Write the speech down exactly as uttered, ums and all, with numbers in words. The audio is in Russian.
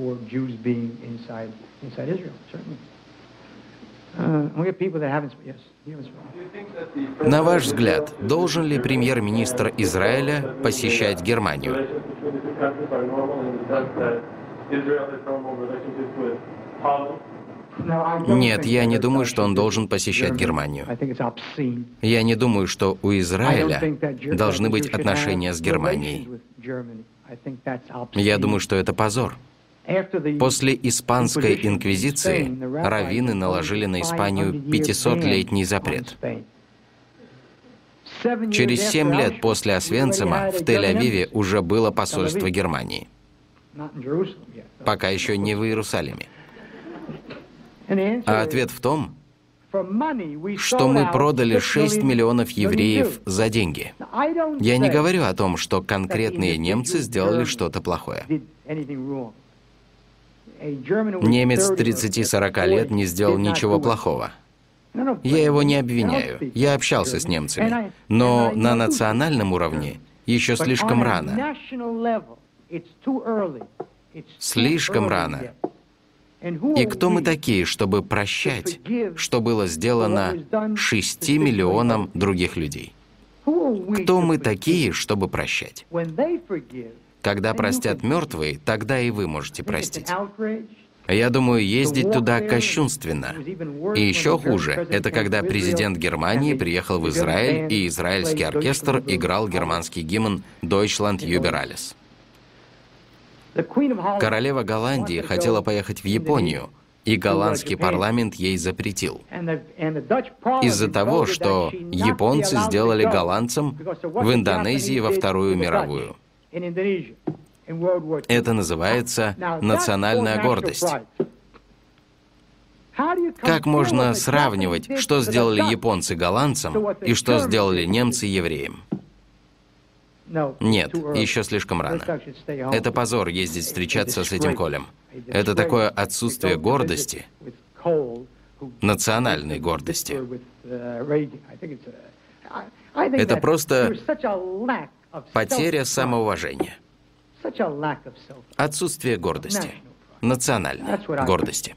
for Jews being inside inside Israel, certainly. На ваш взгляд, должен ли премьер-министр Израиля посещать Германию? Нет, я не думаю, что он должен посещать Германию. Я не думаю, что у Израиля должны быть отношения с Германией. Я думаю, что это позор. После Испанской инквизиции раввины наложили на Испанию пятисотлетний запрет. Через семь лет после Освенцима в Тель-Авиве уже было посольство Германии. Пока еще не в Иерусалиме. А ответ в том, что мы продали шесть миллионов евреев за деньги. Я не говорю о том, что конкретные немцы сделали что-то плохое. Немец тридцати-сорока лет не сделал ничего плохого. Я его не обвиняю. Я общался с немцами. Но на национальном уровне еще слишком рано. Слишком рано. И кто мы такие, чтобы прощать, что было сделано шести миллионам других людей? Кто мы такие, чтобы прощать? Когда простят мертвые, тогда и вы можете простить. Я думаю, ездить туда кощунственно. И еще хуже, это когда президент Германии приехал в Израиль, и израильский оркестр играл германский гимн «Deutschland über alles». Королева Голландии хотела поехать в Японию, и голландский парламент ей запретил. Из-за того, что японцы сделали голландцам в Индонезии во Вторую мировую. Это называется национальная гордость. Как можно сравнивать, что сделали японцы голландцам и что сделали немцы евреям? Нет, еще слишком рано. Это позор ездить встречаться с этим Колем. Это такое отсутствие гордости, национальной гордости. Это просто потеря самоуважения. Отсутствие гордости, национальной гордости.